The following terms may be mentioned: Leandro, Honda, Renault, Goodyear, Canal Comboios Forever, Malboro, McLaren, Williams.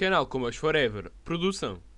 Canal Comboios Forever, produção.